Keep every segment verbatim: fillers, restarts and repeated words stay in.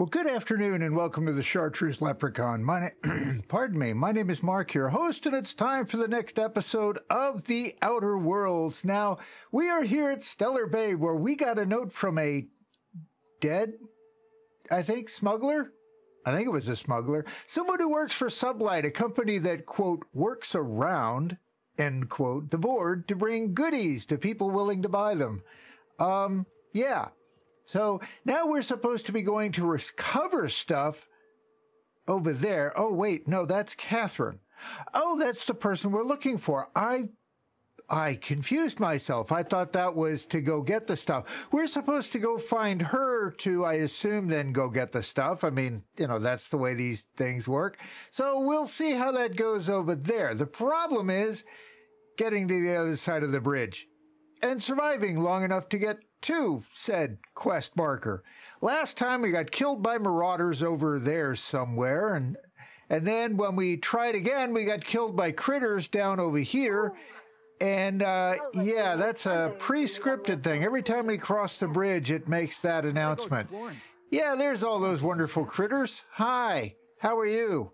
Well, good afternoon and welcome to The Chartreuse Leprechaun. My Pardon me. My name is Mark, your host, and it's time for the next episode of The Outer Worlds. Now, we are here at Stellar Bay, where we got a note from a dead, I think, smuggler? I think it was a smuggler. Someone who works for Sublight, a company that, quote, works around, end quote, the board to bring goodies to people willing to buy them. Um, yeah. So now we're supposed to be going to recover stuff over there. Oh, wait, no, that's Catherine. Oh, that's the person we're looking for. I, I confused myself. I thought that was to go get the stuff. We're supposed to go find her to, I assume, then go get the stuff. I mean, you know, that's the way these things work. So we'll see how that goes over there. The problem is getting to the other side of the bridge and surviving long enough to get Two, said quest marker. Last time we got killed by marauders over there somewhere, and and then when we tried again, we got killed by critters down over here. And uh, yeah, that's a pre-scripted thing. Every time we cross the bridge, it makes that announcement. Yeah, there's all those wonderful critters. Hi, how are you?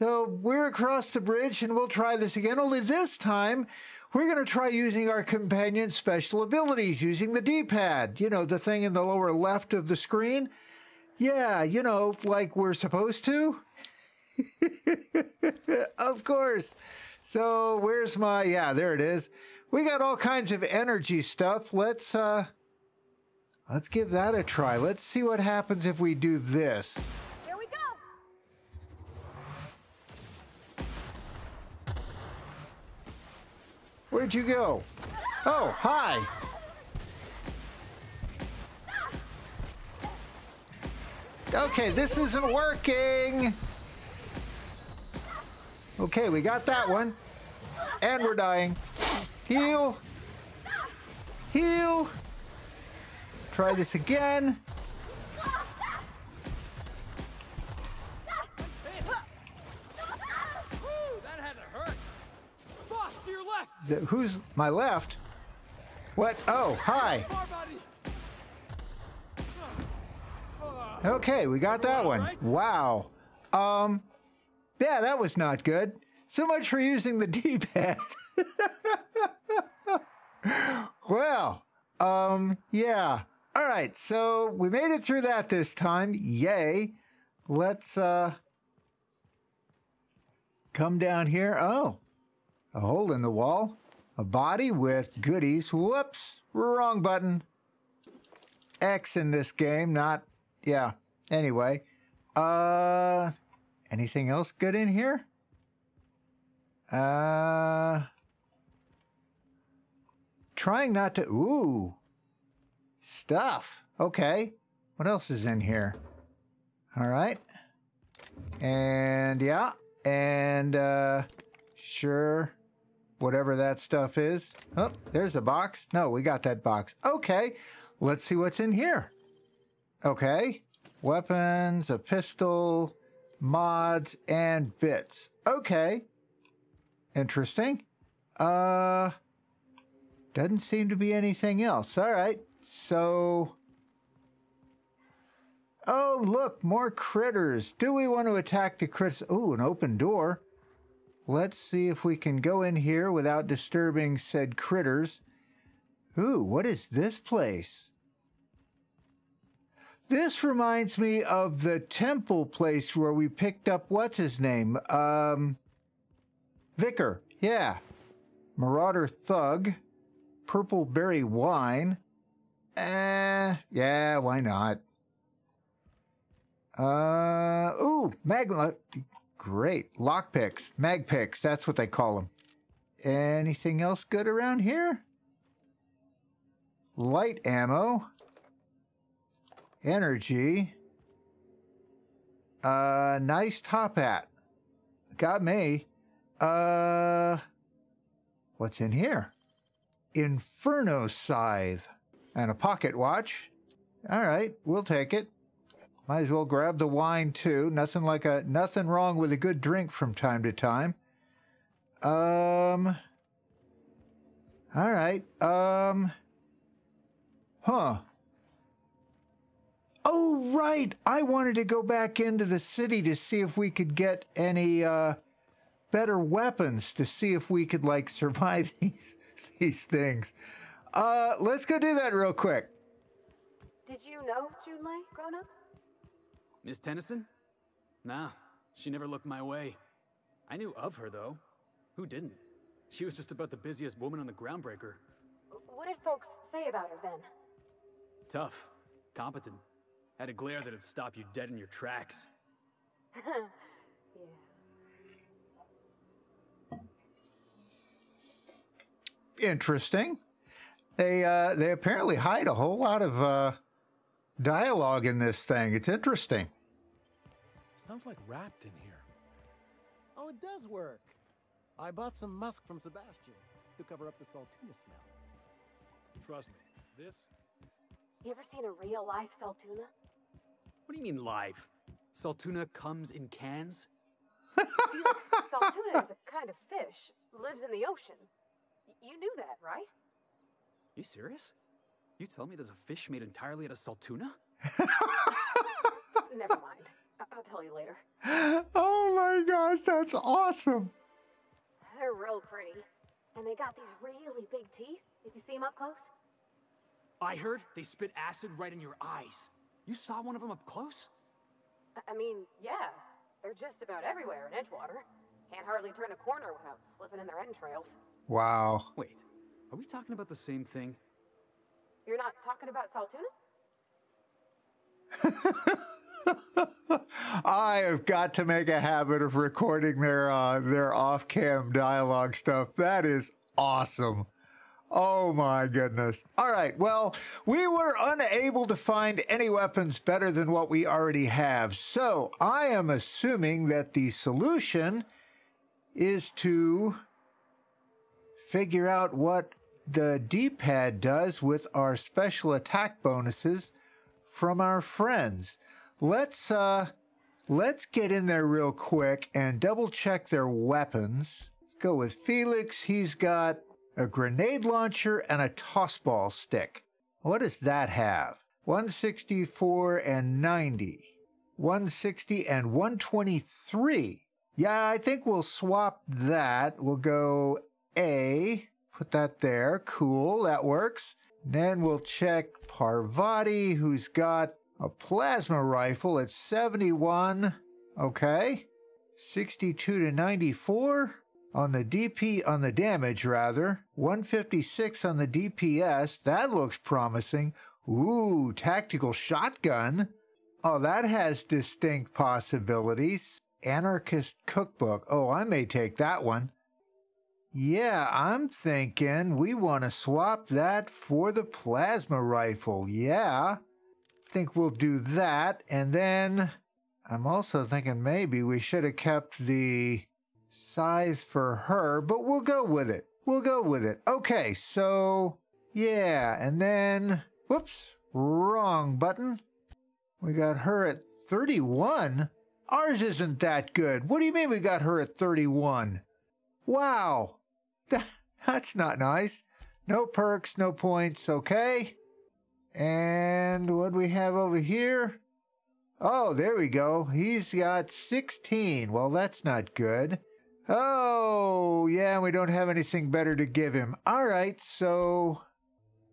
So we're across the bridge, and we'll try this again, only this time we're going to try using our companion's special abilities, using the D-pad. You know, the thing in the lower left of the screen? Yeah, you know, like we're supposed to. Of course. So where's my... Yeah, there it is. We got all kinds of energy stuff. Let's, uh... Let's give that a try. Let's see what happens if we do this. Here we go. Where'd you go? Oh, hi. Okay, this isn't working. Okay, we got that one. And we're dying. Heal. Heal. Try this again. The, who's my left? What? Oh, hi. Okay, we got that one. Wow. Um, yeah, that was not good. So much for using the D-pad. Well, um, yeah. All right, so we made it through that this time. Yay. Let's uh, come down here. Oh. A hole in the wall, a body with goodies. Whoops, wrong button. X in this game, not, yeah. Anyway, uh, anything else good in here? Uh, trying not to, ooh, stuff. Okay, what else is in here? All right, and yeah, and uh, sure. Whatever that stuff is. Oh, there's a box. No, we got that box. Okay, let's see what's in here. Okay, weapons, a pistol, mods, and bits. Okay, interesting. Uh, doesn't seem to be anything else. All right, so... Oh, look, more critters. Do we want to attack the critters? Ooh, an open door. Let's see if we can go in here without disturbing said critters. Ooh, what is this place? This reminds me of the temple place where we picked up what's-his-name? Um, Vicar, yeah. Marauder Thug. Purple Berry Wine. Eh, yeah, why not? Uh, ooh, Magma... Great. Lockpicks. Magpicks. That's what they call them. Anything else good around here? Light ammo. Energy. Uh, nice top hat. Got me. Uh, what's in here? Inferno Scythe. And a pocket watch. All right. We'll take it. Might as well grab the wine, too. Nothing like a... Nothing wrong with a good drink from time to time. Um... All right. Um... Huh. Oh, right. I wanted to go back into the city to see if we could get any uh, better weapons, to see if we could, like, survive these, these things. Uh, let's go do that real quick. Did you know Junlei, grown up? Miss Tennyson? Nah, she never looked my way. I knew of her, though. Who didn't? She was just about the busiest woman on the Groundbreaker. What did folks say about her, then? Tough. Competent. Had a glare that'd stop you dead in your tracks. Yeah. Interesting. They, uh, they apparently hide a whole lot of, uh, dialogue in this thing. It's interesting. Smells like wrapped in here. Oh, it does work. I bought some musk from Sebastian to cover up the Saltuna smell. Trust me, this... You ever seen a real-life Saltuna? What do you mean, live? Saltuna comes in cans? Felix, Saltuna is a kind of fish. Lives in the ocean. You knew that, right? You serious? You tell me there's a fish made entirely out of Saltuna? Never mind. I'll tell you later. Oh my gosh, that's awesome! They're real pretty. And they got these really big teeth, if you see them up close. I heard they spit acid right in your eyes. You saw one of them up close? I mean, yeah. They're just about everywhere in Edgewater. Can't hardly turn a corner without slipping in their entrails. Wow. Wait, are we talking about the same thing? You're not talking about Saltuna? I have got to make a habit of recording their, uh, their off-cam dialogue stuff. That is awesome. Oh my goodness. All right, well, we were unable to find any weapons better than what we already have. So I am assuming that the solution is to figure out what the D-pad does with our special attack bonuses from our friends. Let's, uh, let's get in there real quick and double check their weapons. Let's go with Felix. He's got a grenade launcher and a tossball stick. What does that have? one sixty-four and ninety. one sixty and one twenty-three. Yeah, I think we'll swap that. We'll go A. Put that there. Cool, that works. Then we'll check Parvati, who's got a plasma rifle at seventy-one. Okay. sixty-two to ninety-four. On the D P, on the damage rather, one fifty-six on the D P S, that looks promising. Ooh, tactical shotgun. Oh, that has distinct possibilities. Anarchist cookbook. Oh, I may take that one. Yeah, I'm thinking we want to swap that for the plasma rifle. Yeah, I think we'll do that. And then I'm also thinking maybe we should have kept the size for her, but we'll go with it. We'll go with it. Okay, so, yeah, and then, whoops, wrong button. We got her at thirty-one? Ours isn't that good. What do you mean we got her at thirty-one? Wow, that, that's not nice. No perks, no points, okay. And what do we have over here? Oh, there we go. He's got sixteen. Well, that's not good. Oh, yeah, we don't have anything better to give him. All right, so...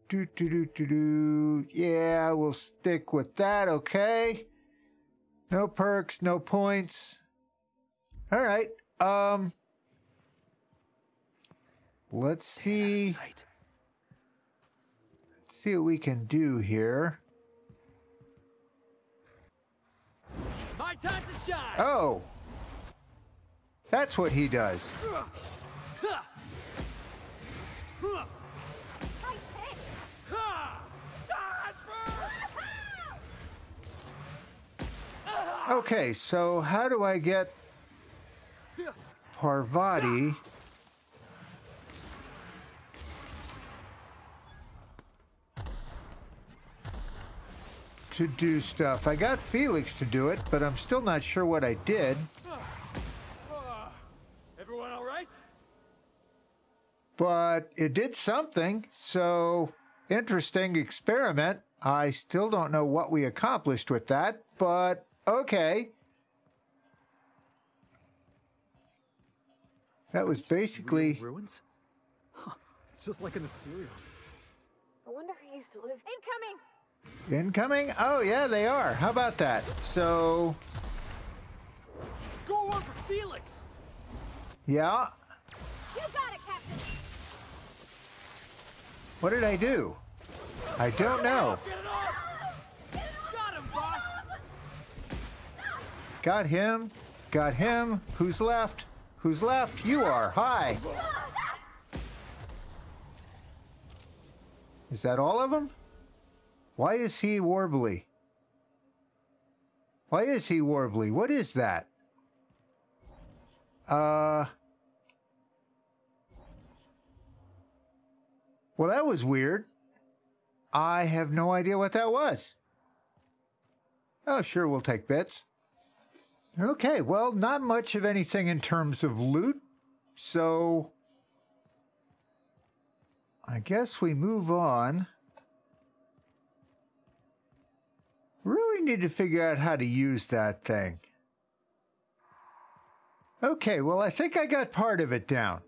Do, do, do, do, do. Yeah, we'll stick with that, okay? No perks, no points. All right, um... Let's see... Let's see what we can do here. My time to shine! Oh! That's what he does. Okay, so how do I get Parvati? To do stuff. I got Felix to do it, but I'm still not sure what I did. Everyone all right? But it did something, so interesting experiment. I still don't know what we accomplished with that, but okay. That was basically ruins. Huh. It's just like in the serials. I wonder who used to live. Incoming. Incoming? Oh yeah, they are. How about that? So. Score one for Felix. Yeah. You got it, Captain. What did I do? I don't know. Got him, boss. Got him. Got him. Who's left? Who's left? You are. Hi. Is that all of them? Why is he warbly? Why is he warbly? What is that? Uh. Well, that was weird. I have no idea what that was. Oh, sure, we'll take bits. Okay, well, not much of anything in terms of loot, so I guess we move on. Really need to figure out how to use that thing. Okay, well, I think I got part of it down.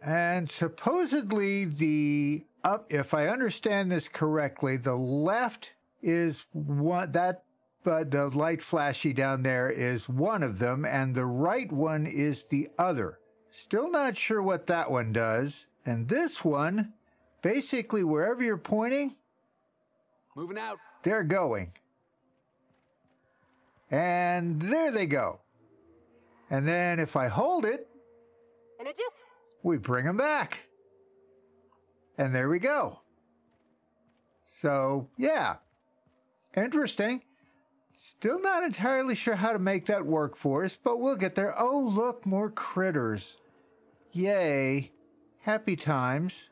And supposedly the... Up, if I understand this correctly, the left is one that, but the light flashy down there is one of them, and the right one is the other. Still not sure what that one does. And this one, basically, wherever you're pointing, moving out, they're going, and there they go. And then if I hold it, and it just... we bring them back. And there we go. So, yeah. Interesting. Still not entirely sure how to make that work for us, but we'll get there. Oh, look, more critters. Yay. Happy times.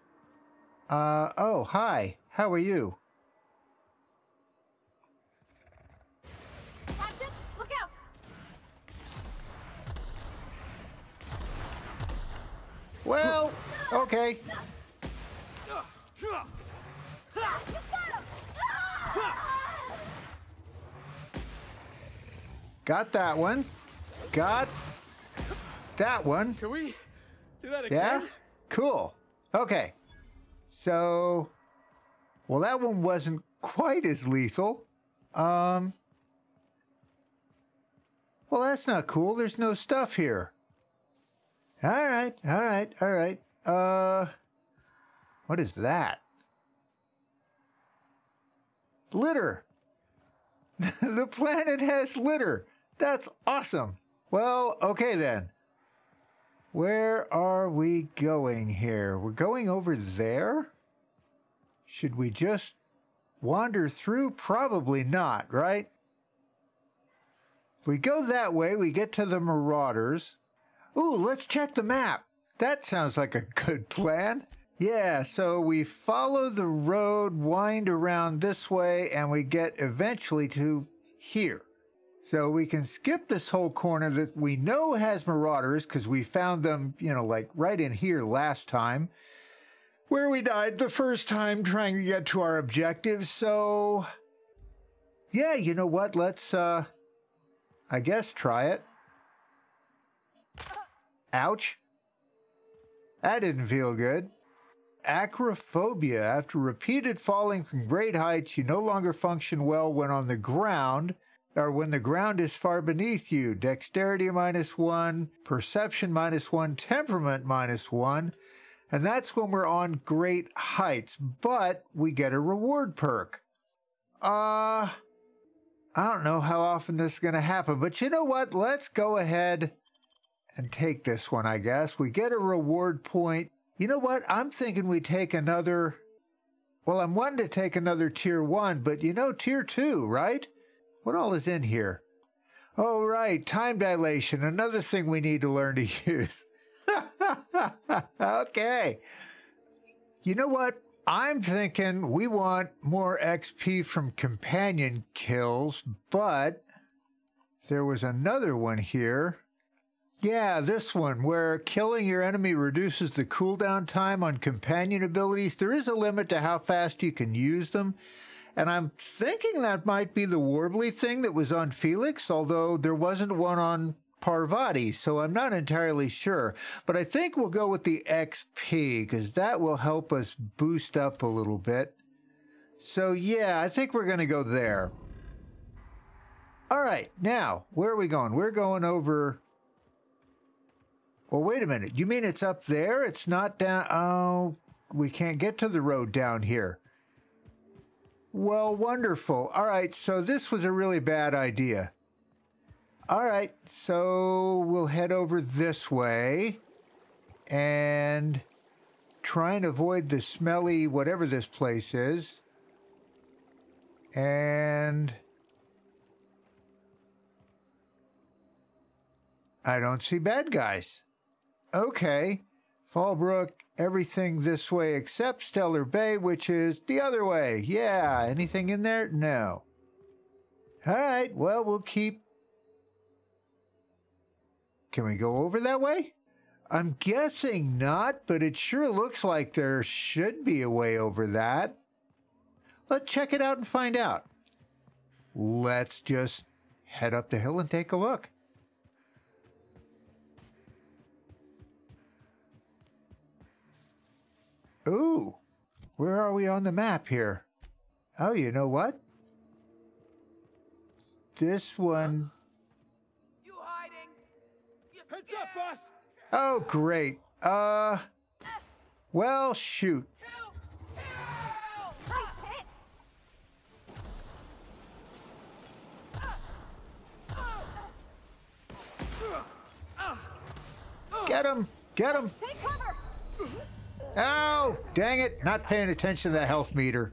Uh, oh, hi. How are you? Captain, look out. Well, okay. Got that one. Got that one. Can we do that again? Yeah? Cool. Okay. So, well, that one wasn't quite as lethal. Um, well, that's not cool. There's no stuff here. All right. All right. All right. Uh, what is that? Litter. The planet has litter. That's awesome. Well, okay then. Where are we going here? We're going over there? Should we just wander through? Probably not, right? If we go that way, we get to the Marauders. Ooh, let's check the map. That sounds like a good plan. Yeah, so we follow the road, wind around this way, and we get eventually to here. So we can skip this whole corner that we know has Marauders, because we found them, you know, like right in here last time, where we died the first time trying to get to our objective. So, yeah, you know what? Let's, uh, I guess try it. Ouch. That didn't feel good. Acrophobia. After repeated falling from great heights, you no longer function well when on the ground, or when the ground is far beneath you. Dexterity minus one, perception minus one, temperament minus one, and that's when we're on great heights, but we get a reward perk. Uh, I don't know how often this is going to happen, but you know what? Let's go ahead and take this one, I guess. We get a reward point. You know what? I'm thinking we take another... Well, I'm wanting to take another tier one, but you know, tier two, right? What all is in here? Oh, right. Time dilation. Another thing we need to learn to use. Okay. You know what? I'm thinking we want more X P from companion kills, but there was another one here. Yeah, this one, where killing your enemy reduces the cooldown time on companion abilities. There is a limit to how fast you can use them, and I'm thinking that might be the warbly thing that was on Felix, although there wasn't one on Parvati, so I'm not entirely sure. But I think we'll go with the X P, because that will help us boost up a little bit. So yeah, I think we're going to go there. All right, now, where are we going? We're going over... Well, wait a minute. You mean it's up there? It's not down... Oh, we can't get to the road down here. Well, wonderful. All right, so this was a really bad idea. All right, so we'll head over this way and try and avoid the smelly whatever this place is. And I don't see bad guys. Okay, Fallbrook, everything this way except Stellar Bay, which is the other way. Yeah, anything in there? No. All right, well, we'll keep... Can we go over that way? I'm guessing not, but it sure looks like there should be a way over that. Let's check it out and find out. Let's just head up the hill and take a look. Ooh, where are we on the map here? Oh, you know what? This one... Heads up, boss! Oh, great. Uh, well, shoot. Help! Help! Get him! Get him! Take cover! Oh, dang it! Not paying attention to the health meter.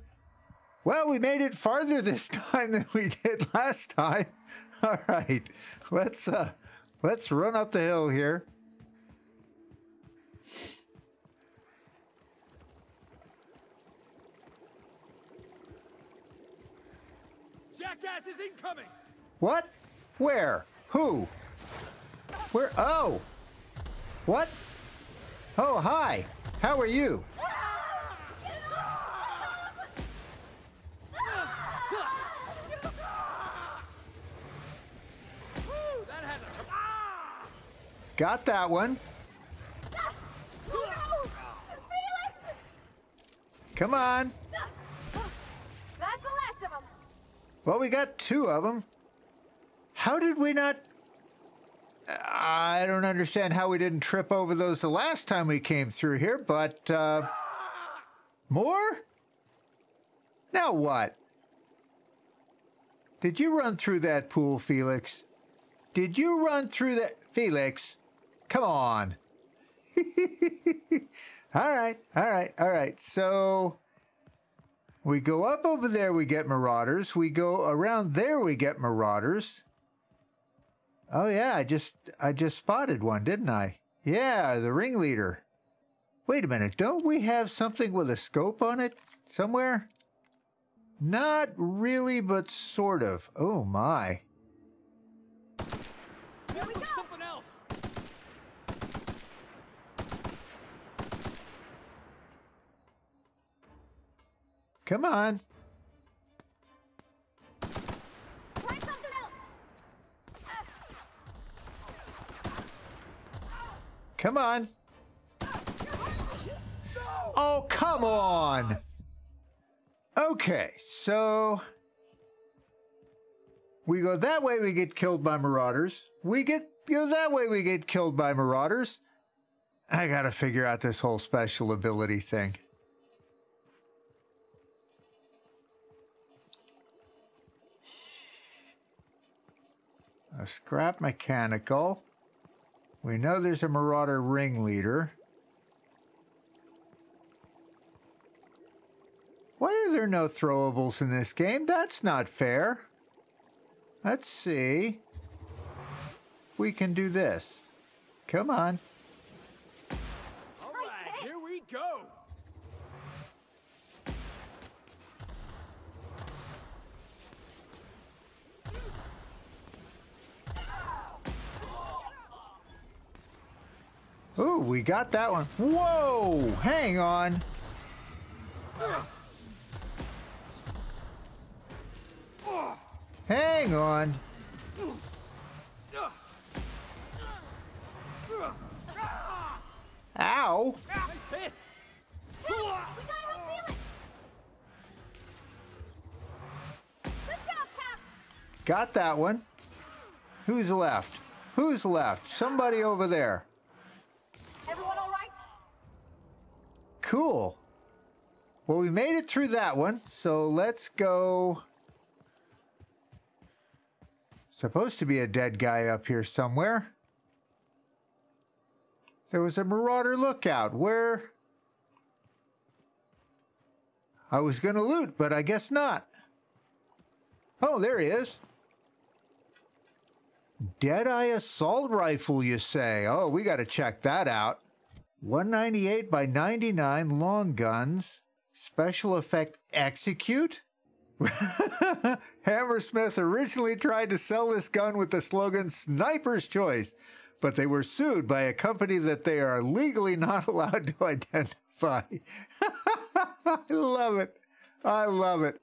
Well, we made it farther this time than we did last time. All right, let's uh. Let's run up the hill here. Jackass is incoming! What? Where? Who? Where? Oh! What? Oh, hi! How are you? Got that one. No! Felix! Come on. That's the last of them. Well, we got two of them. How did we not... I don't understand how we didn't trip over those the last time we came through here, but... Uh... More? Now what? Did you run through that pool, Felix? Did you run through that... Felix? Come on. all right, all right, all right. So we go up over there, we get marauders. We go around there, we get marauders. Oh yeah, I just I just spotted one, didn't I? Yeah, the ringleader. Wait a minute, don't we have something with a scope on it somewhere? Not really, but sort of. Oh my. Here we go. Come on. Try something else. Come on. Oh, come on. Okay, so we go that way, we get killed by marauders. We get go that way, we get killed by marauders. I gotta figure out this whole special ability thing. A scrap mechanical. We know there's a marauder ringleader. Why are there no throwables in this game? That's not fair. Let's see. We can do this. Come on. All right, here we go. Ooh, we got that one. Whoa! Hang on. Hang on. Ow. Nice hit. Help. We gotta help Felix. Good job, Cap. Got that one. Who's left? Who's left? Somebody over there. Everyone all right? Cool. Well, we made it through that one, so let's go. Supposed to be a dead guy up here somewhere. There was a marauder lookout. Where? I was going to loot, but I guess not. Oh, there he is. Deadeye Assault Rifle, you say? Oh, we got to check that out. one ninety-eight by ninety-nine long guns. Special effect execute? Hammersmith originally tried to sell this gun with the slogan Sniper's Choice, but they were sued by a company that they are legally not allowed to identify. I love it. I love it.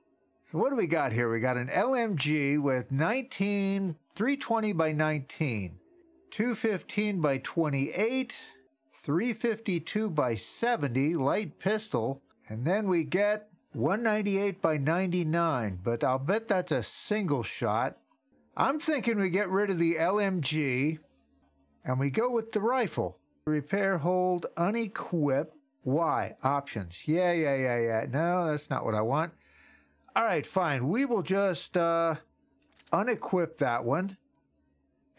What do we got here? We got an L M G with nineteen, three twenty by nineteen, two fifteen by twenty-eight, three fifty-two by seventy, light pistol, and then we get one ninety-eight by ninety-nine, but I'll bet that's a single shot. I'm thinking we get rid of the L M G and we go with the rifle. Repair, hold, unequip. Why? Options. Yeah, yeah, yeah, yeah. No, that's not what I want. All right, fine. We will just uh, unequip that one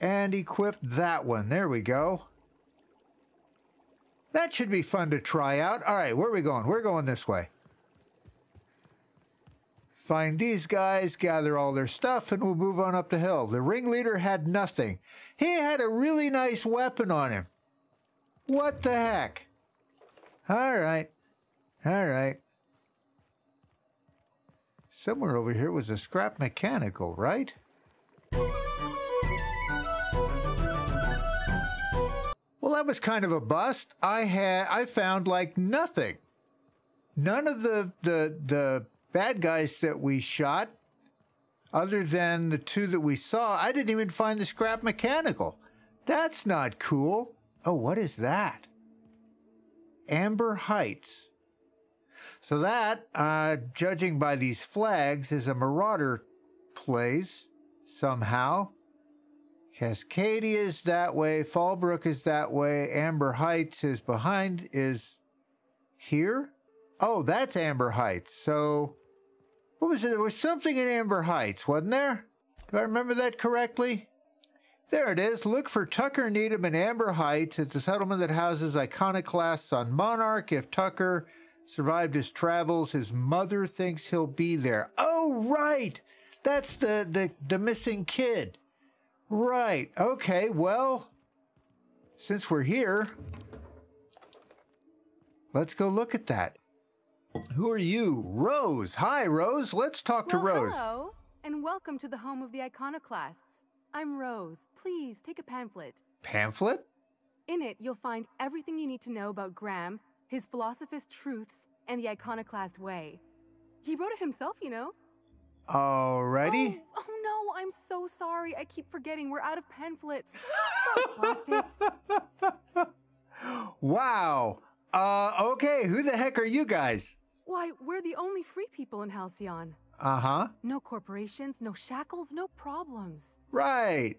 and equip that one. There we go. That should be fun to try out. All right, where are we going? We're going this way. Find these guys, gather all their stuff, and we'll move on up the hill. The ringleader had nothing. He had a really nice weapon on him. What the heck? All right. All right. Somewhere over here was a scrap mechanical, right? Well, that was kind of a bust. I had I found like nothing. None of the the the bad guys that we shot, other than the two that we saw, I didn't even find the scrap mechanical. That's not cool. Oh, what is that? Amber Heights. So that, uh, judging by these flags, is a marauder place somehow. Cascadia is that way. Fallbrook is that way. Amber Heights is behind, is here. Oh, that's Amber Heights. So, what was it? There was something in Amber Heights, wasn't there? Do I remember that correctly? There it is. Look for Tucker Needham in Amber Heights. It's a settlement that houses Iconoclasts on Monarch. If Tucker survived his travels, his mother thinks he'll be there. Oh, right. That's the, the, the missing kid. Right. Okay, well, since we're here, let's go look at that. Who are you? Rose. Hi, Rose. Let's talk well, to Rose. Hello, and welcome to the home of the Iconoclasts. I'm Rose. Please take a pamphlet. Pamphlet? In it, you'll find everything you need to know about Graham, his philosophist truths, and the Iconoclast way. He wrote it himself, you know. Alrighty. Oh, oh no, I'm so sorry. I keep forgetting we're out of pamphlets. Lost it. Wow. Uh, okay, who the heck are you guys? Why, we're the only free people in Halcyon. Uh-huh. No corporations, no shackles, no problems. Right.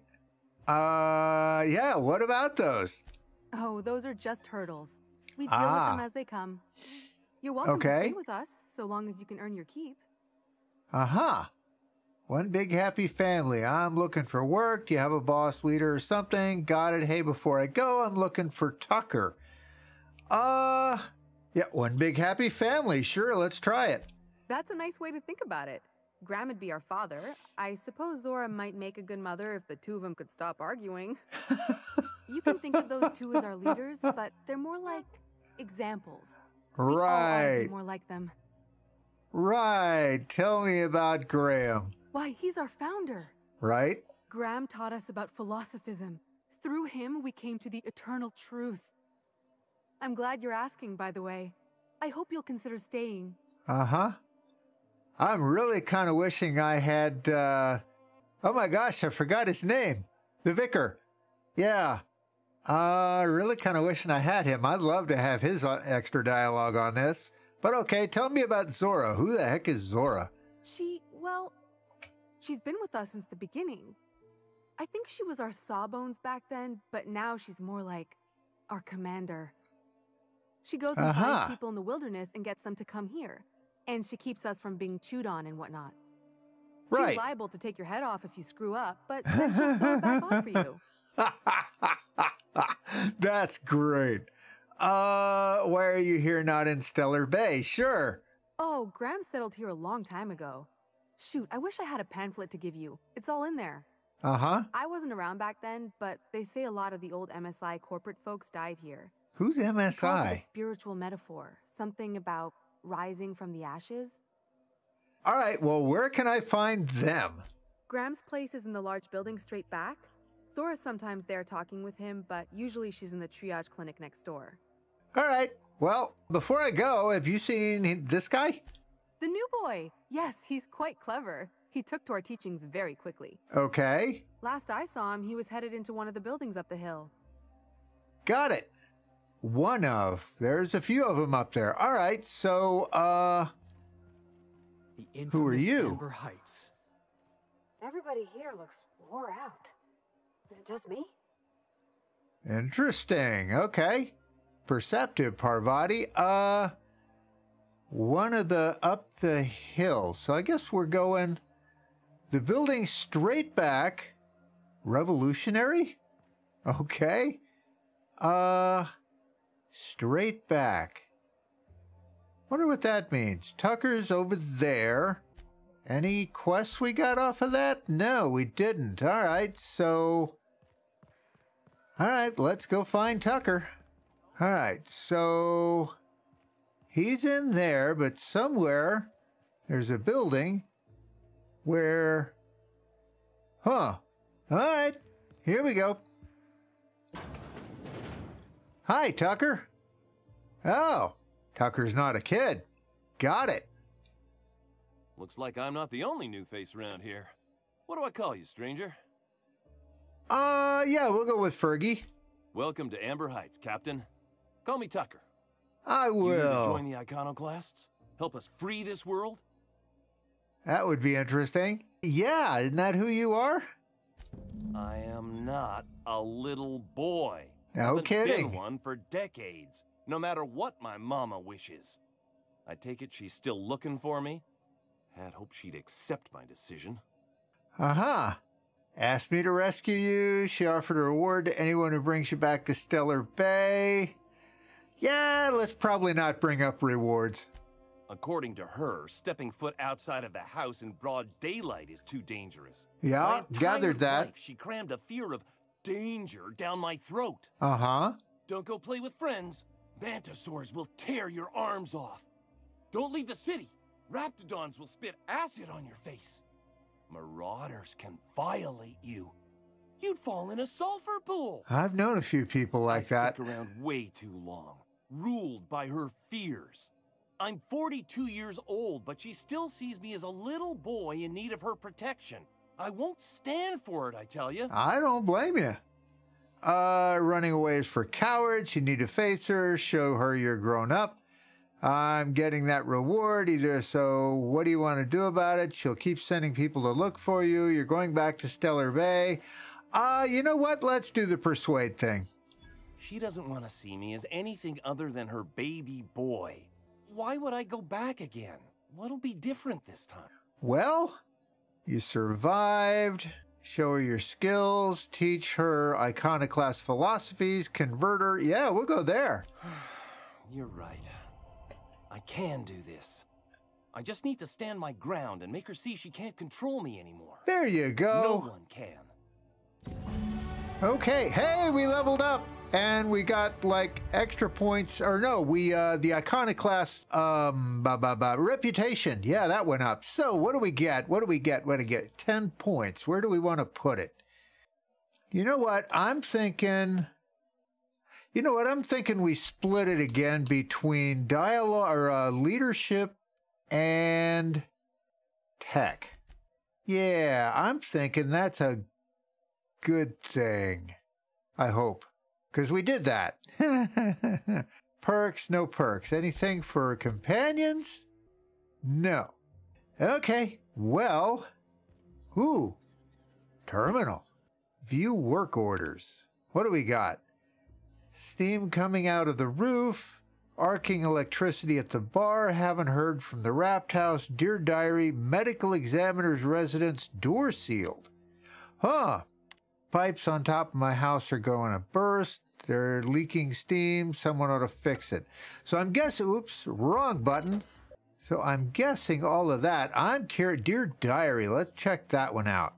Uh, yeah, what about those? Oh, those are just hurdles. We deal ah. with them as they come. You're welcome okay. to stay with us, so long as you can earn your keep. Uh-huh. One big happy family. I'm looking for work. Do you have a boss, leader, or something? Got it. Hey, before I go, I'm looking for Tucker. Uh, yeah, one big happy family. Sure, let's try it. That's a nice way to think about it. Graham would be our father. I suppose Zora might make a good mother if the two of them could stop arguing. You can think of those two as our leaders, but they're more like examples. We right. All more like them. Right. Tell me about Graham. Why, he's our founder. Right. Graham taught us about philosophism. Through him, we came to the eternal truth. I'm glad you're asking, by the way. I hope you'll consider staying. Uh-huh. I'm really kind of wishing I had uh, Oh my gosh, I forgot his name. The Vicar. Yeah. I uh, really kind of wishing I had him. I'd love to have his extra dialogue on this. But okay, tell me about Zora. Who the heck is Zora? She, well, she's been with us since the beginning. I think she was our sawbones back then, but now she's more like our commander. She goes and uh-huh. finds people in the wilderness and gets them to come here. And she keeps us from being chewed on and whatnot. Right. She's liable to take your head off if you screw up, but then she'll sew it back on for you. That's great. Uh, why are you here not in Stellar Bay? Sure. Oh, Graham settled here a long time ago. Shoot, I wish I had a pamphlet to give you. It's all in there. Uh-huh. I wasn't around back then, but they say a lot of the old M S I corporate folks died here. Who's M S I? It's a spiritual metaphor. Something about rising from the ashes. All right, well, where can I find them? Graham's place is in the large building straight back. Zora's sometimes there talking with him, but usually she's in the triage clinic next door. All right. Well, before I go, have you seen this guy? The new boy. Yes, he's quite clever. He took to our teachings very quickly. Okay. Last I saw him, he was headed into one of the buildings up the hill. Got it. One of. There's a few of them up there. All right. So, uh, the who are you? Amber Heights. Everybody here looks wore out. Is it just me? Interesting. Okay. Perceptive, Parvati. Uh, one of the up the hill. So I guess we're going the building straight back. Revolutionary? Okay. Uh, straight back. Wonder what that means. Tucker's over there. Any quests we got off of that? No, we didn't. All right, so... All right, let's go find Tucker. All right, so he's in there, but somewhere there's a building where... Huh. All right, here we go. Hi, Tucker. Oh, Tucker's not a kid. Got it. Looks like I'm not the only new face around here. What do I call you, stranger? Uh, yeah, we'll go with Fergie. Welcome to Amber Heights, Captain. Call me Tucker. I will. You here to join the Iconoclasts? Help us free this world? That would be interesting. Yeah, isn't that who you are? I am not a little boy. No kidding. I've been one for decades, no matter what my mama wishes. I take it she's still looking for me? I'd hope she'd accept my decision. Aha! Uh-huh. Asked me to rescue you. She offered a reward to anyone who brings you back to Stellar Bay. Yeah, let's probably not bring up rewards. According to her, stepping foot outside of the house in broad daylight is too dangerous. Yeah, gathered that. Life, she crammed a fear of danger down my throat. Uh-huh. Don't go play with friends. Mantisaurs will tear your arms off. Don't leave the city. Raptodons will spit acid on your face. Marauders can violate you. You'd fall in a sulfur pool. I've known a few people like that. I stuck around way too long, ruled by her fears. I'm forty-two years old, but she still sees me as a little boy in need of her protection. I won't stand for it, I tell you. I don't blame you. Uh, running away is for cowards. You need to face her, show her you're grown up. I'm getting that reward either, so what do you want to do about it? She'll keep sending people to look for you. You're going back to Stellar Bay. Uh, you know what? Let's do the persuade thing. She doesn't want to see me as anything other than her baby boy. Why would I go back again? What'll be different this time? Well, you survived. Show her your skills. Teach her iconoclast philosophies. Convert her. Yeah, we'll go there. You're right. I can do this. I just need to stand my ground and make her see she can't control me anymore. There you go. No one can. Okay. Hey, we leveled up and we got like extra points or no, we, uh, the iconoclast, um, bah, bah, bah, reputation. Yeah, that went up. So what do we get? What do we get? What do we get? ten points. Where do we want to put it? You know what? I'm thinking... You know what? I'm thinking we split it again between dialogue or uh, leadership and tech. Yeah, I'm thinking that's a good thing. I hope. Because we did that. Perks, no perks. Anything for companions? No. Okay, well... Ooh, terminal. View work orders. What do we got? Steam coming out of the roof, arcing electricity at the bar, haven't heard from the Rapt House, Dear Diary, medical examiner's residence, door sealed. Huh. Pipes on top of my house are going to burst. They're leaking steam. Someone ought to fix it. So I'm guessing, oops, wrong button. So I'm guessing all of that. I'm curious. Dear Diary, let's check that one out.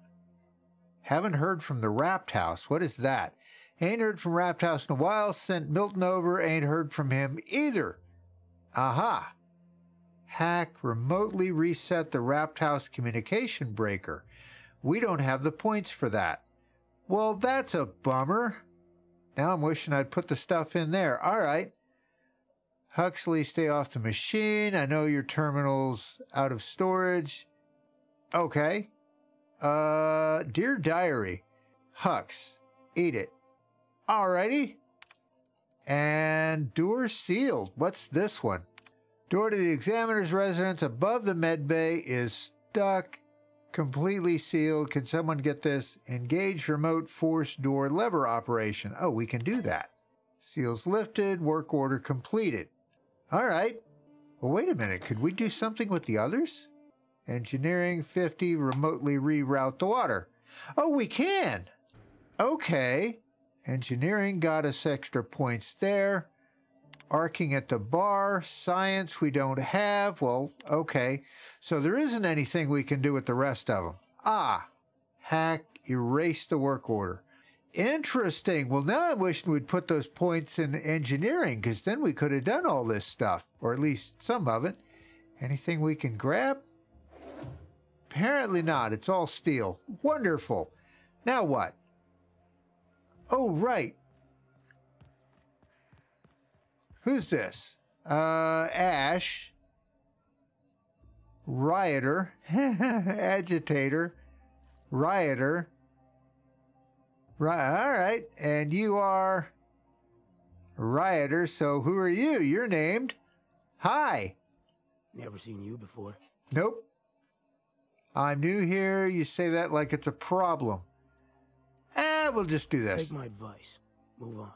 Haven't heard from the Rapt House. What is that? Ain't heard from Rapt House in a while. Sent Milton over. Ain't heard from him either. Aha. Hack remotely reset the Rapt House communication breaker. We don't have the points for that. Well, that's a bummer. Now I'm wishing I'd put the stuff in there. All right. Huxley, stay off the machine. I know your terminal's out of storage. Okay. Uh, Dear Diary, Hux, eat it. Alrighty. And door sealed. What's this one? Door to the examiner's residence above the med bay is stuck. Completely sealed. Can someone get this? Engage remote force door lever operation. Oh, we can do that. Seals lifted. Work order completed. All right. Well, wait a minute. Could we do something with the others? Engineering fifty. Remotely reroute the water. Oh, we can. Okay. Engineering got us extra points there. Arcing at the bar. Science we don't have. Well, okay. So there isn't anything we can do with the rest of them. Ah. Hack. Erase the work order. Interesting. Well, now I'm wishing we'd put those points in engineering, because then we could have done all this stuff. Or at least some of it. Anything we can grab? Apparently not. It's all steel. Wonderful. Now what? Oh, right. Who's this? Uh, Ash. Rioter. Agitator. Rioter. Right. All right. And you are Rioter, so who are you? You're named. Hi. Never seen you before. Nope. I'm new here. You say that like it's a problem. Eh, we'll just do this. Take my advice. Move on.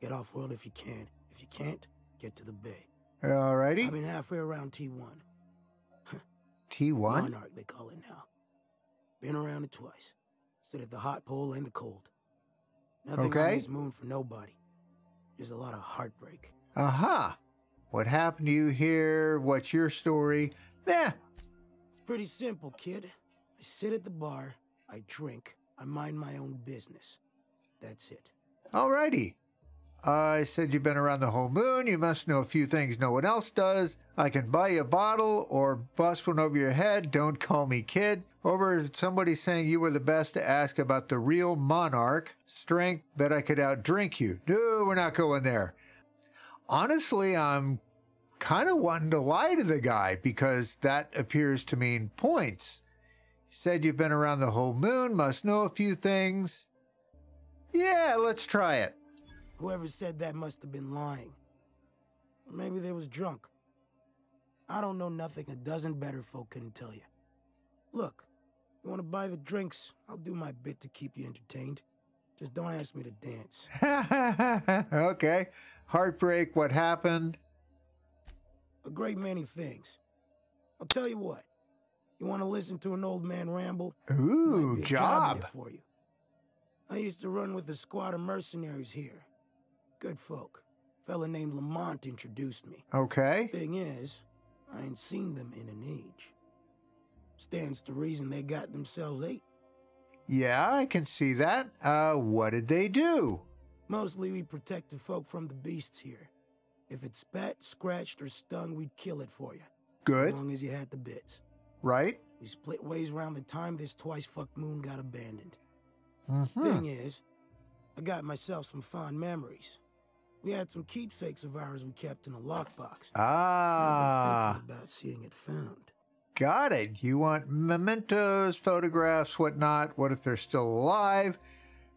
Get off world if you can. If you can't, get to the bay. Alrighty. I've been halfway around T one. T one? Monarch, they call it now. Been around it twice. Stood at the hot pole and the cold. Nothing okay. on this moon for nobody. There's a lot of heartbreak. Aha! What happened to you here? What's your story? Nah. It's pretty simple, kid. I sit at the bar. I drink. I mind my own business. That's it. Alrighty. I said you've been around the whole moon. You must know a few things no one else does. I can buy you a bottle or bust one over your head. Don't call me kid. Over somebody saying you were the best to ask about the real monarch. Strength, bet I could outdrink you. No, we're not going there. Honestly, I'm kind of wanting to lie to the guy because that appears to mean points. You said you've been around the whole moon. Must know a few things. Yeah, let's try it. Whoever said that must have been lying. Or maybe they was drunk. I don't know nothing a dozen better folk couldn't tell you. Look, you want to buy the drinks, I'll do my bit to keep you entertained. Just don't ask me to dance. Okay. Heartbreak, what happened? A great many things. I'll tell you what. You want to listen to an old man ramble? Ooh, job. job for you. I used to run with a squad of mercenaries here. Good folk. A fella named Lamont introduced me. Okay. Thing is, I ain't seen them in an age. Stands to reason they got themselves ate. Yeah, I can see that. Uh, what did they do? Mostly we protected folk from the beasts here. If it spat, scratched, or stung, we'd kill it for you. Good. As long as you had the bits. Right. We split ways around the time this twice-fucked moon got abandoned. Mm-hmm. Thing is, I got myself some fond memories. We had some keepsakes of ours we kept in a lockbox. Ah. I've been thinking about seeing it found. Got it. You want mementos, photographs, whatnot. What if they're still alive?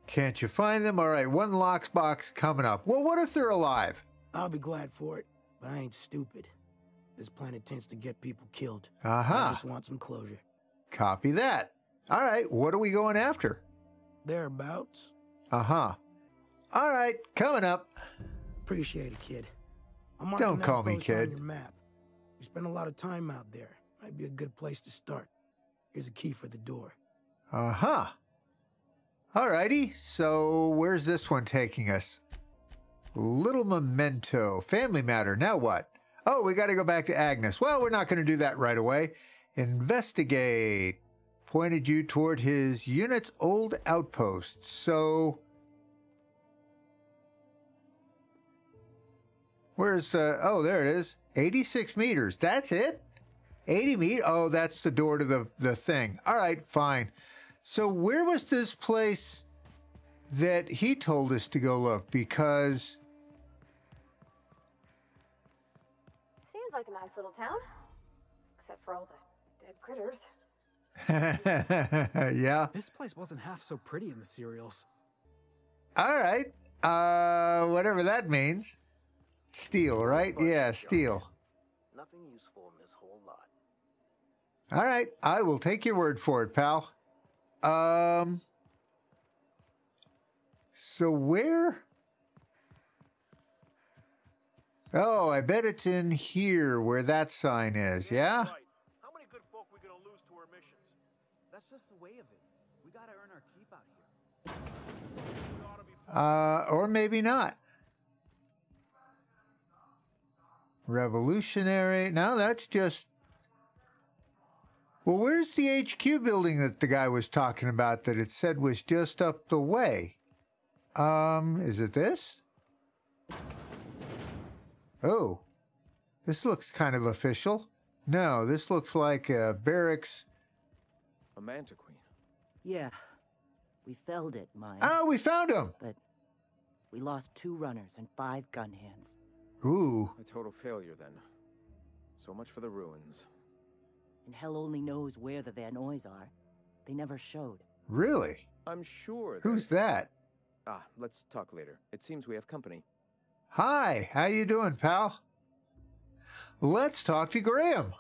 Can't you find them? All right, one lockbox coming up. Well, what if they're alive? I'll be glad for it, but I ain't stupid. This planet tends to get people killed. Uh-huh. I just want some closure. Copy that. All right, what are we going after? Thereabouts. Uh-huh. All right, coming up. Appreciate it, kid. I'm Don't call me kid. Your map. You spend a lot of time out there. Might be a good place to start. Here's a key for the door. Uh-huh. All righty, so where's this one taking us? Little memento. Family matter. Now what? Oh, we got to go back to Agnes. Well, we're not going to do that right away. Investigate. Pointed you toward his unit's old outpost. So... where's the... oh, there it is. eighty-six meters. That's it? eighty meters? Oh, that's the door to the, the thing. All right, fine. So where was this place that he told us to go look? Because... seems like a nice little town. Except for all the dead critters. Yeah. This place wasn't half so pretty in the serials. All right. Uh, whatever that means. Steel, right? Yeah, steel. Nothing useful in this whole lot. All right, I will take your word for it, pal. Um. So where? Oh, I bet it's in here where that sign is. Yeah. How many good folk we gonna lose to our missions? That's just the way of it. We gotta earn our keep out here. Uh, or maybe not. Revolutionary. No, that's just... well, where's the H Q building that the guy was talking about that it said was just up the way? Um, is it this? Oh, this looks kind of official. No, this looks like a barracks. A Manta Queen. Yeah, we felled it, Mike. Oh, we found him! But we lost two runners and five gun hands. Ooh. A total failure, then. So much for the ruins. And hell only knows where the Van Noys are. They never showed. Really? I'm sure. Who's that? Ah, let's talk later. It seems we have company. Hi, how you doing, pal? Let's talk to Graham.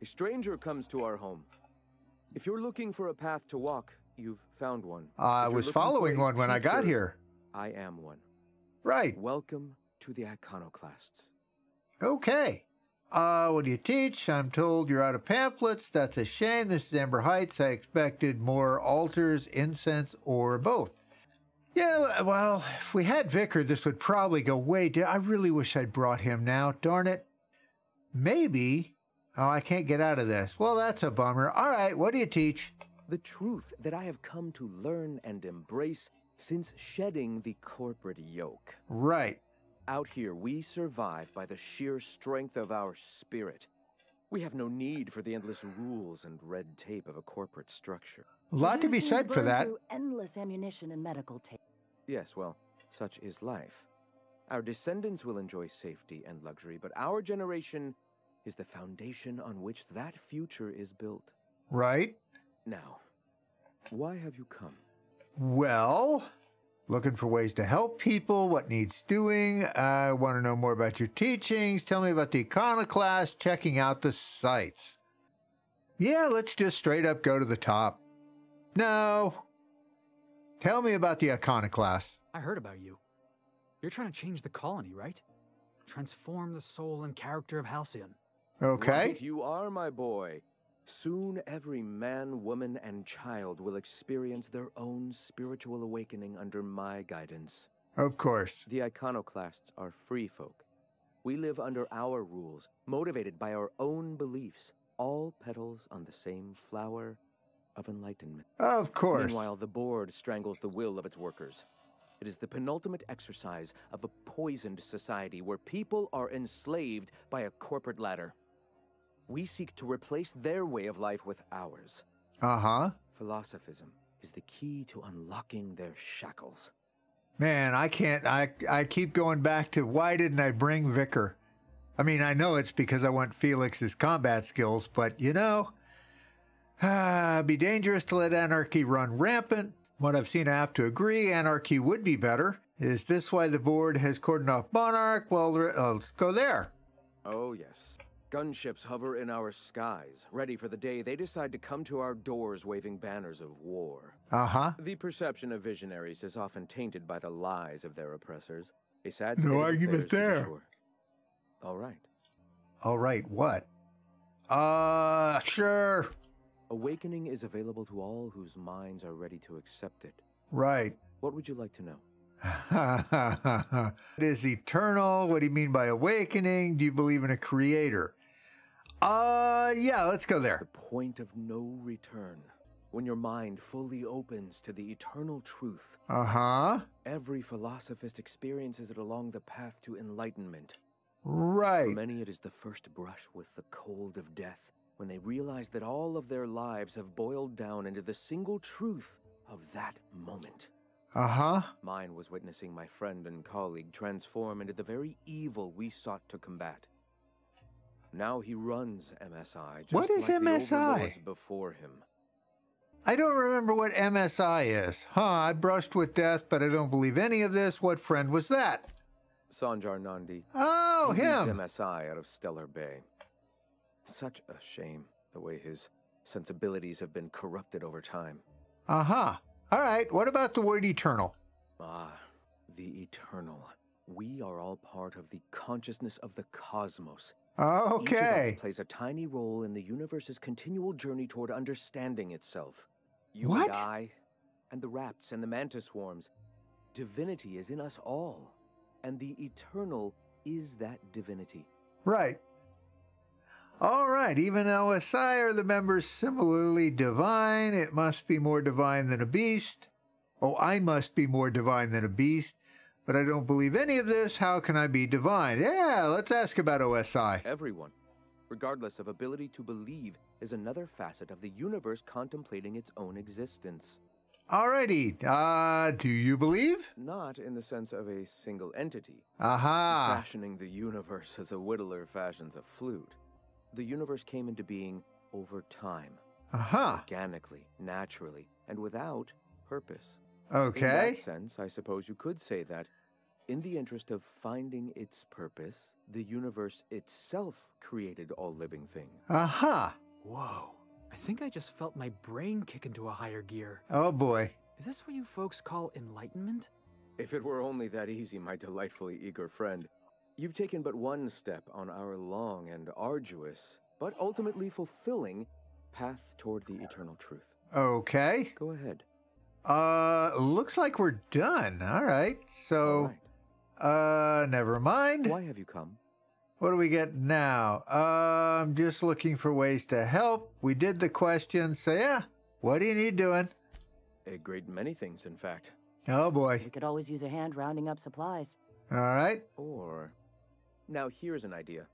A stranger comes to our home. If you're looking for a path to walk, you've found one. Uh, I was following one when I got here. I am one. Right. Welcome to the Iconoclasts. Okay. Uh, what do you teach? I'm told you're out of pamphlets. That's a shame. This is Amber Heights. I expected more altars, incense, or both. Yeah, well, if we had Vicar, this would probably go way down. I really wish I'd brought him now. Darn it. Maybe. Oh, I can't get out of this. Well, that's a bummer. All right, what do you teach? The truth that I have come to learn and embrace since shedding the corporate yoke. Right. Out here, we survive by the sheer strength of our spirit. We have no need for the endless rules and red tape of a corporate structure. A lot to be said for that. Endless ammunition and medical tape. Yes, well, such is life. Our descendants will enjoy safety and luxury, but our generation is the foundation on which that future is built. Right. Now, why have you come? Well... looking for ways to help people, what needs doing. I uh, want to know more about your teachings. Tell me about the Iconoclast, checking out the sites. Yeah, let's just straight up go to the top. No. Tell me about the Iconoclast. I heard about you. You're trying to change the colony, right? Transform the soul and character of Halcyon. Okay. Right, you are, my boy. Soon every man, woman, and child will experience their own spiritual awakening under my guidance. Of course. The Iconoclasts are free folk. We live under our rules, motivated by our own beliefs, all petals on the same flower of enlightenment. Of course. Meanwhile, the board strangles the will of its workers. It is the penultimate exercise of a poisoned society where people are enslaved by a corporate ladder. We seek to replace their way of life with ours. Uh-huh. Philosophism is the key to unlocking their shackles. Man, I can't... I, I keep going back to why didn't I bring Vicar? I mean, I know it's because I want Felix's combat skills, but, you know, Ah, it'd be dangerous to let anarchy run rampant. What I've seen, I have to agree, anarchy would be better. Is this why the board has cordoned off Monarch? Well, uh, let's go there. Oh, yes. Gunships hover in our skies, ready for the day they decide to come to our doors waving banners of war. Uh-huh. The perception of visionaries is often tainted by the lies of their oppressors. A sad state of affairs. No argument there. Sure. All right. All right, what? Uh, sure. Awakening is available to all whose minds are ready to accept it. Right. What would you like to know? Ha ha ha ha. It is eternal. What do you mean by awakening? Do you believe in a creator? Uh, yeah, let's go there. The point of no return. When your mind fully opens to the eternal truth. Uh-huh. Every philosophist experiences it along the path to enlightenment. Right. For many, it is the first brush with the cold of death, when they realize that all of their lives have boiled down into the single truth of that moment. Uh-huh. Mine was witnessing my friend and colleague transform into the very evil we sought to combat. Now he runs M S I. Just what is like M S I? Before him. I don't remember what M S I is. Huh, I brushed with death, but I don't believe any of this. What friend was that? Sanjar Nandi. Oh, he him! M S I out of Stellar Bay. Such a shame, the way his sensibilities have been corrupted over time. Uh-huh. All right, what about the word eternal? Ah, the eternal. We are all part of the consciousness of the cosmos. Okay. Each of us plays a tiny role in the universe's continual journey toward understanding itself. You what? And I, and the rapts and the mantis swarms. Divinity is in us all, and the eternal is that divinity. Right. All right, even L S I are the members similarly divine. It must be more divine than a beast. Oh, I must be more divine than a beast, but I don't believe any of this. How can I be divine? Yeah, let's ask about O S I. Everyone, regardless of ability to believe, is another facet of the universe contemplating its own existence. Alrighty, uh, do you believe? Not in the sense of a single entity. Aha. Fashioning the universe as a whittler fashions a flute. The universe came into being over time. Uh-huh. Organically, naturally, and without purpose. Okay. In that sense, I suppose you could say that, in the interest of finding its purpose, the universe itself created all living things. Aha. Uh-huh. Whoa. I think I just felt my brain kick into a higher gear. Oh, boy. Is this what you folks call enlightenment? If it were only that easy, my delightfully eager friend. You've taken but one step on our long and arduous, but ultimately fulfilling, path toward the eternal truth. Okay. Go ahead. Uh, looks like we're done. All right. So, All right. uh, never mind. Why have you come? What do we get now? Uh, I'm just looking for ways to help. We did the question. So, yeah. What do you need doing? A great many things, in fact. Oh, boy. We could always use a hand rounding up supplies. All right. Or... Now, here's an idea.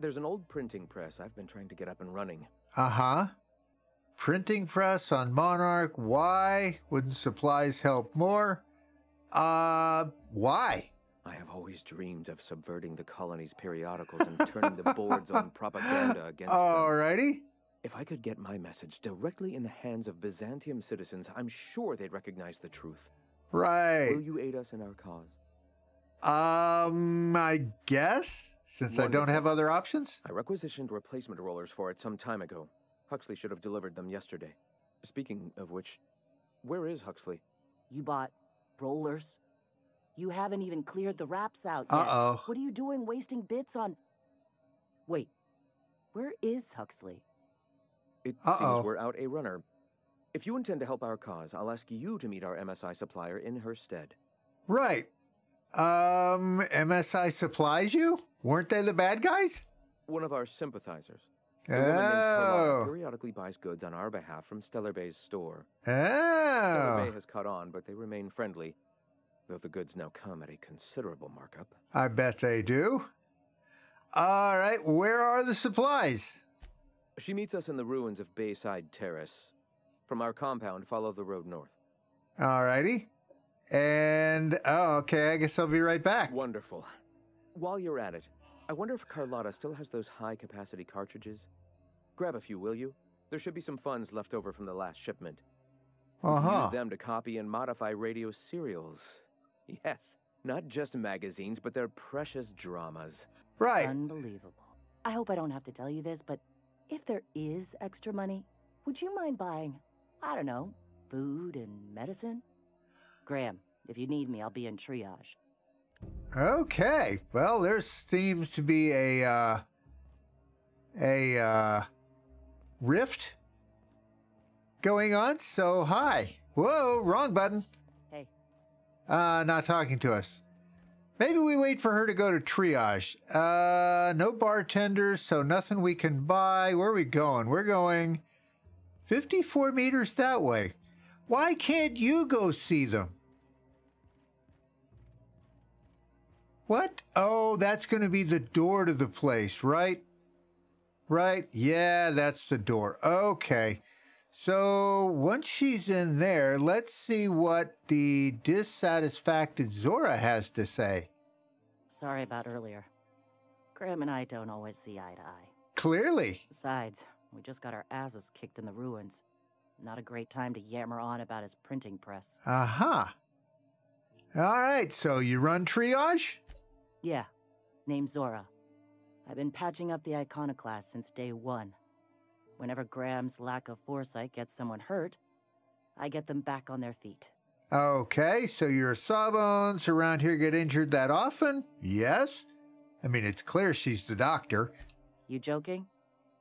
There's an old printing press I've been trying to get up and running. Uh-huh. Printing press on Monarch. Why? Wouldn't supplies help more? Uh, why? I have always dreamed of subverting the colony's periodicals and turning the boards on propaganda against Alrighty. them. Alrighty. If I could get my message directly in the hands of Byzantium citizens, I'm sure they'd recognize the truth. Right. Will you aid us in our cause? Um, I guess, since Wonderful. I don't have other options. I requisitioned replacement rollers for it some time ago. Huxley should have delivered them yesterday. Speaking of which, where is Huxley? You bought rollers? You haven't even cleared the wraps out yet. Uh-oh. What are you doing wasting bits on... Wait, where is Huxley? It Uh-oh. seems we're out a runner. If you intend to help our cause, I'll ask you to meet our M S I supplier in her stead. Right. Um, M S I supplies you? Weren't they the bad guys? One of our sympathizers. The oh. woman named Carlotta periodically buys goods on our behalf from Stellar Bay's store. Oh. Stellar Bay has caught on, but they remain friendly, though the goods now come at a considerable markup. I bet they do. All right, where are the supplies? She meets us in the ruins of Bayside Terrace. From our compound, follow the road north. All righty. And, oh, okay, I guess I'll be right back. Wonderful. While you're at it, I wonder if Carlotta still has those high-capacity cartridges? Grab a few, will you? There should be some funds left over from the last shipment. Uh-huh. Use them to copy and modify radio serials. Yes, not just magazines, but their precious dramas. Right. Unbelievable. I hope I don't have to tell you this, but if there is extra money, would you mind buying, I don't know, food and medicine? Graham, if you need me, I'll be in triage. Okay. Well, there seems to be a, uh, a, uh, rift going on, so hi. Whoa, wrong button. Hey. Uh, not talking to us. Maybe we wait for her to go to triage. Uh, no bartenders, so nothing we can buy. Where are we going? We're going fifty-four meters that way. Why can't you go see them? What? Oh, that's going to be the door to the place, right? Right? Yeah, that's the door. Okay. So once she's in there, let's see what the dissatisfied Zora has to say. Sorry about earlier. Graham and I don't always see eye to eye. Clearly. Besides, we just got our asses kicked in the ruins. Not a great time to yammer on about his printing press. Aha. Uh-huh. All right, so you run triage? Yeah. Name's Zora. I've been patching up the Iconoclasts since day one. Whenever Graham's lack of foresight gets someone hurt, I get them back on their feet. Okay, so your sawbones around here get injured that often? Yes. I mean, it's clear she's the doctor. You joking?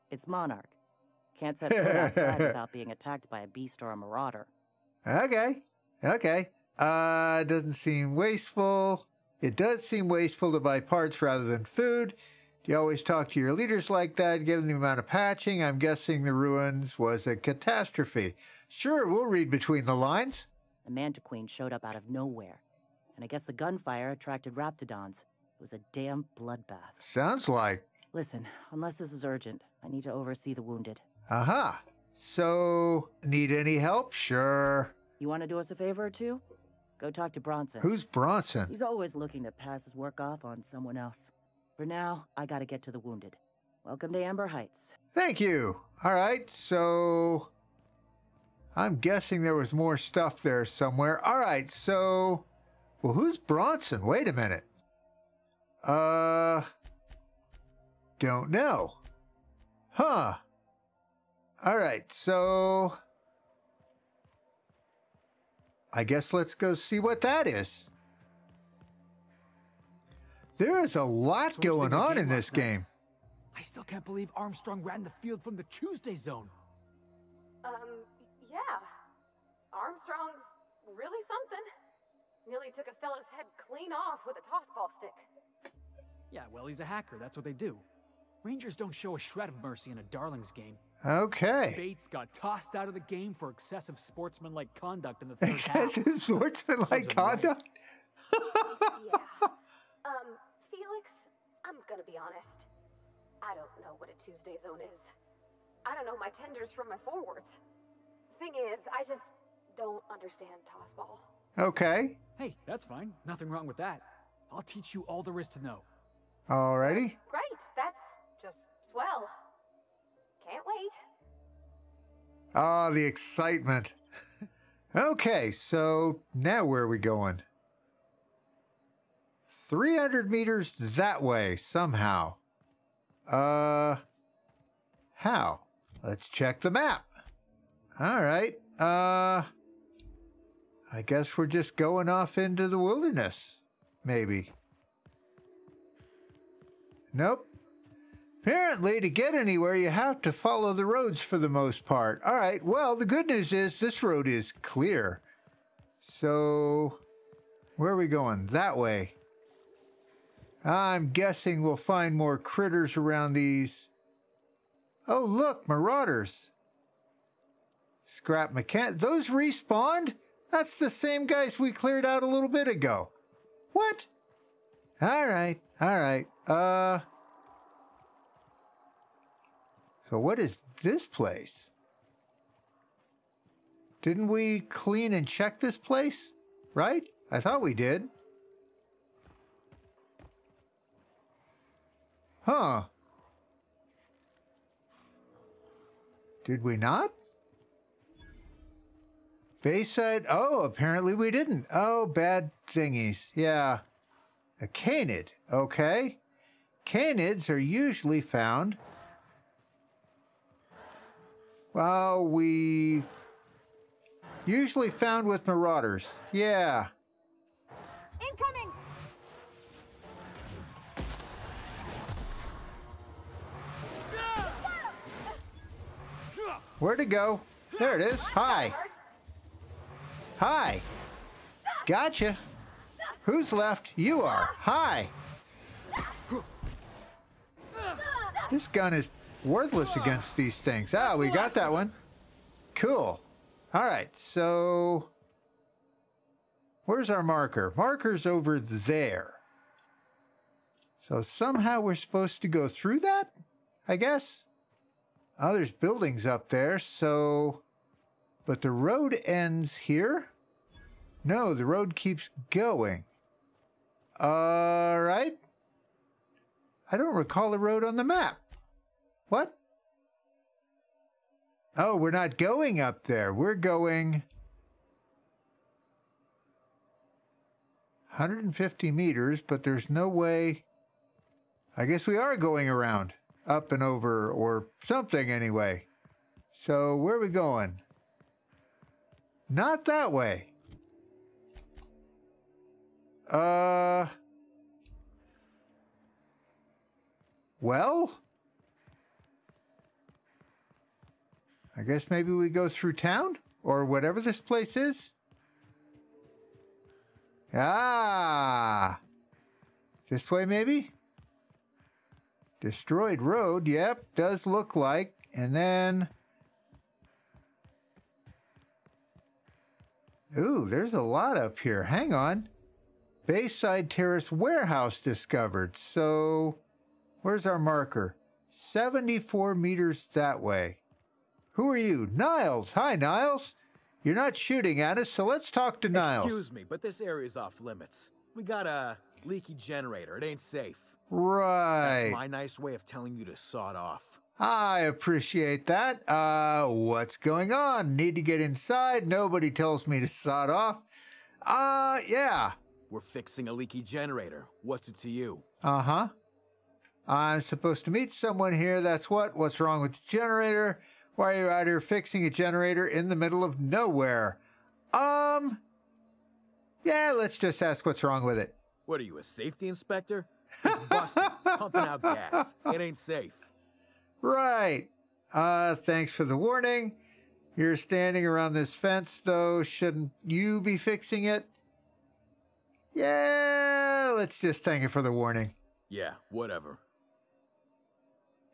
It's Monarch. Can't set foot outside without being attacked by a beast or a marauder. Okay, okay. Uh, doesn't seem wasteful. It does seem wasteful to buy parts rather than food. You always talk to your leaders like that, given the amount of patching. I'm guessing the ruins was a catastrophe. Sure, we'll read between the lines. The Manta Queen showed up out of nowhere. And I guess the gunfire attracted Raptodons. It was a damn bloodbath. Sounds like. Listen, unless this is urgent, I need to oversee the wounded. Aha. So, need any help? Sure. You want to do us a favor or two? Go talk to Bronson. Who's Bronson? He's always looking to pass his work off on someone else. For now, I gotta get to the wounded. Welcome to Amber Heights. Thank you. All right, so I'm guessing there was more stuff there somewhere. All right, so well, who's Bronson? Wait a minute. Uh, don't know. Huh. All right, so I guess let's go see what that is. There is a lot going on in this game. I still can't believe Armstrong ran the field from the Tuesday zone. Um, yeah. Armstrong's really something. Nearly took a fella's head clean off with a tossball stick. Yeah, well, he's a hacker. That's what they do. Rangers don't show a shred of mercy in a Darlings game. Okay. Bates got tossed out of the game for excessive sportsmanlike conduct in the third half. Excessive sportsmanlike conduct? Yeah. Um, Felix, I'm gonna be honest. I don't know what a Tuesday zone is. I don't know my tenders from my forwards. Thing is, I just don't understand tossball. Okay. Hey, that's fine. Nothing wrong with that. I'll teach you all there is to know. Alrighty. Great. That's just swell. Can't wait. Ah, the excitement. Okay, so now where are we going? three hundred meters that way, somehow. Uh, how? Let's check the map. All right. Uh, I guess we're just going off into the wilderness, maybe. Nope. Apparently, to get anywhere, you have to follow the roads for the most part. All right. Well, the good news is this road is clear. So, where are we going? That way. I'm guessing we'll find more critters around these. Oh, look, marauders. Scrap mechanic. Those respawned? That's the same guys we cleared out a little bit ago. What? All right, all right. Uh. So what is this place? Didn't we clean and check this place? Right? I thought we did. Huh. Did we not? Bayside? Oh, apparently we didn't. Oh, bad thingies. Yeah. A canid. Okay. Canids are usually found... Well, we... Usually found with marauders. Yeah. Incoming! Where'd it go? There it is. Hi. Hi. Gotcha. Who's left? You are. Hi. This gun is worthless against these things. Ah, we got that one. Cool. All right, so... Where's our marker? Marker's over there. So somehow we're supposed to go through that, I guess? Oh, there's buildings up there, so... But the road ends here? No, the road keeps going. All right. I don't recall the road on the map. What? Oh, we're not going up there. We're going... one hundred fifty meters, but there's no way... I guess we are going around. Up and over, or something anyway. So, where are we going? Not that way. Uh... Well... I guess maybe we go through town? Or whatever this place is? Ah! This way maybe? Destroyed road, yep, does look like. And then... Ooh, there's a lot up here. Hang on. Bayside Terrace Warehouse discovered. So, where's our marker? seventy-four meters that way. Who are you? Niles. Hi, Niles. You're not shooting at us, so let's talk to Niles. Excuse me, but this area's off limits. We got a leaky generator. It ain't safe. Right. That's my nice way of telling you to saw it off. I appreciate that. Uh, what's going on? Need to get inside. Nobody tells me to saw it off. Uh, yeah. We're fixing a leaky generator. What's it to you? Uh-huh. I'm supposed to meet someone here. That's what? What's wrong with the generator? Why are you out here fixing a generator in the middle of nowhere? Um, yeah, let's just ask what's wrong with it. What are you, a safety inspector? It's busted, pumping out gas. It ain't safe. Right. Uh, thanks for the warning. You're standing around this fence, though. Shouldn't you be fixing it? Yeah, let's just thank you for the warning. Yeah, whatever.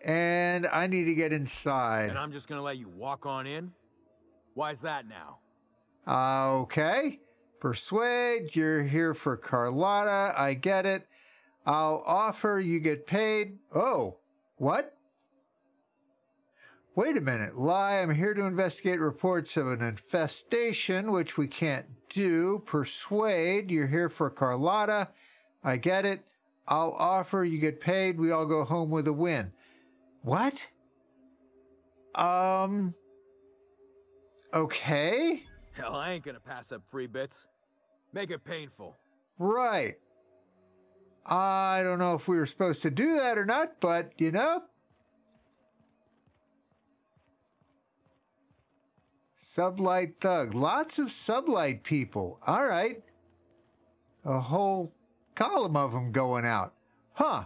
And I need to get inside. And I'm just going to let you walk on in? Why is that now? Okay. Persuade. You're here for Carlotta. I get it. I'll offer. You get paid. Oh. What? Wait a minute. Lie. I'm here to investigate reports of an infestation, which we can't do. Persuade. You're here for Carlotta. I get it. I'll offer. You get paid. We all go home with a win. What? Um... Okay? Hell, I ain't gonna pass up free bits. Make it painful. Right. I don't know if we were supposed to do that or not, but, you know... Sublight thug. Lots of Sublight people. Alright. A whole column of them going out. Huh.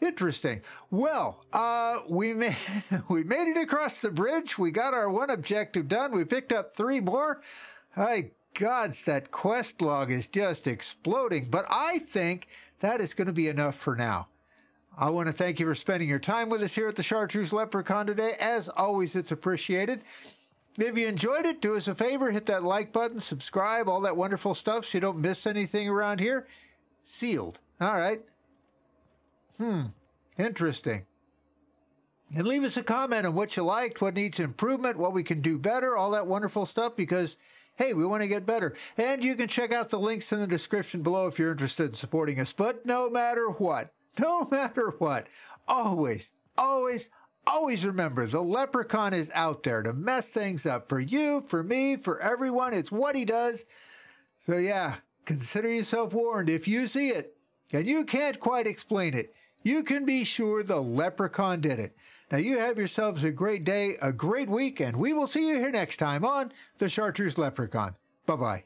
Interesting. Well, uh, we, ma we made it across the bridge. We got our one objective done. We picked up three more. My gods, that quest log is just exploding. But I think that is going to be enough for now. I want to thank you for spending your time with us here at the Chartreuse Leprechaun today. As always, it's appreciated. If you enjoyed it, do us a favor. Hit that like button, subscribe, all that wonderful stuff so you don't miss anything around here. Sealed. All right. Hmm, interesting. And leave us a comment on what you liked, what needs improvement, what we can do better, all that wonderful stuff, because, hey, we want to get better. And you can check out the links in the description below if you're interested in supporting us. But no matter what, no matter what, always, always, Always remember, the leprechaun is out there to mess things up for you, for me, for everyone. It's what he does. So yeah, consider yourself warned if you see it and you can't quite explain it. You can be sure the leprechaun did it. Now you have yourselves a great day, a great week, and we will see you here next time on The Chartreuse Leprechaun. Bye-bye.